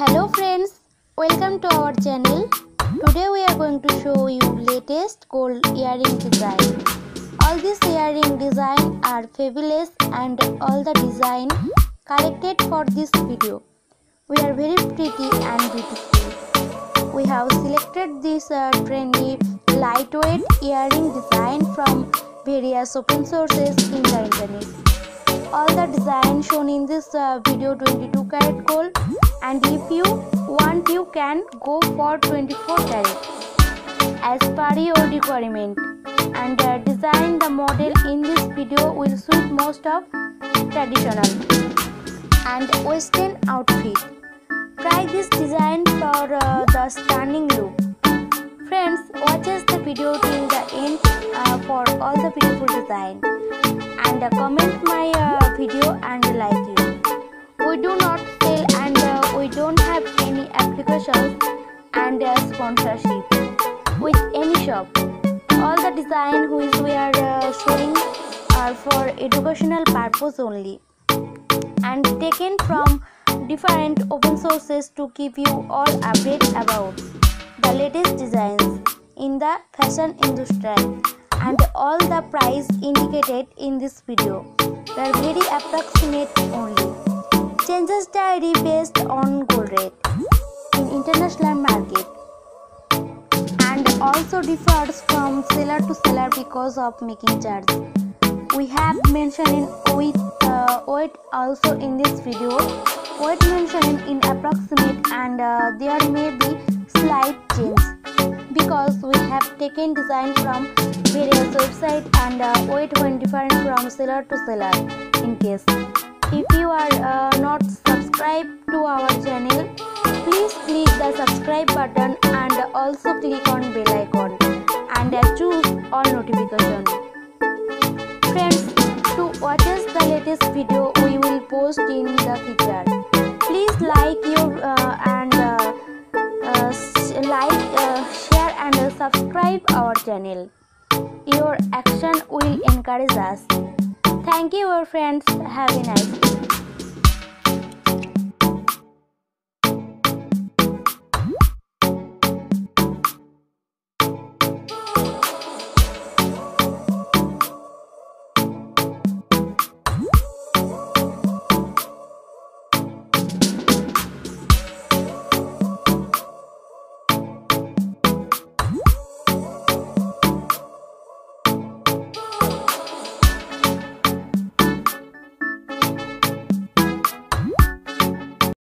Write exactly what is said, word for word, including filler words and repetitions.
Hello friends, welcome to our channel. Today we are going to show you latest gold earring design. All these earring design are fabulous and all the design collected for this video we are very pretty and beautiful. We have selected this uh, trendy lightweight earring design from various open sources in the internet. All the design shown in this uh, video twenty-two karat gold, and if you want you can go for twenty-four karat as per your requirement, and uh, design the model in this video will suit most of traditional and western outfit. Try this design for uh, the stunning look. Friends, watch us the video till the end uh, for all the beautiful design, and uh, comment my uh, video and like it. We do not sell and uh, we don't have any applications and uh, sponsorship with any shop. All the design which we are uh, showing are for educational purpose only and taken from different open sources to keep you all updated about the latest designs in the fashion industry, and all the price indicated in this video were very approximate only. Changes diary based on gold rate in international market and also differs from seller to seller because of making charge. We have mentioned weight, uh, weight also in this video. Weight mentioned in approximate, and uh, there may be slight change because we have taken design from various website and uh, weight when different from seller to seller. In case if you are uh, not subscribed to our channel, please click the subscribe button and also click on bell icon and uh, choose all notification. Friends, to watch us the latest video we will post in the future. Please like your uh, and uh, uh, like uh, share and uh, subscribe our channel. Your action will encourage us. Thank you, our friends. Have a nice day.